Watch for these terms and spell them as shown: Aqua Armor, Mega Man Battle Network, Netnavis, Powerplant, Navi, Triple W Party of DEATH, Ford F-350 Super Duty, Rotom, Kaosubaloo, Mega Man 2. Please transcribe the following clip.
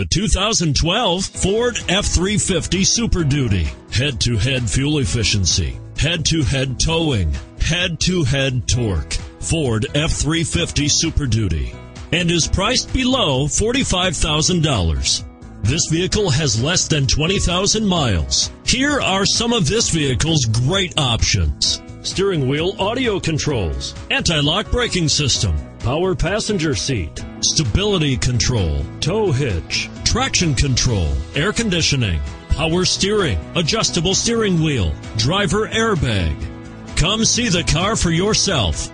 the 2012 Ford F-350 Super Duty. Head-to-head fuel efficiency, head-to-head towing, head-to-head torque. Ford F-350 Super Duty, and is priced below $45,000. This vehicle has less than 20,000 miles. Here are some of this vehicle's great options: steering wheel audio controls, anti-lock braking system, power passenger seat, stability control, tow hitch, traction control, air conditioning, power steering, adjustable steering wheel, driver airbag. Come see the car for yourself.